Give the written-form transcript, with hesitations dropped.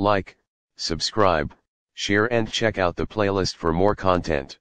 Like, subscribe, share and check out the playlist for more content.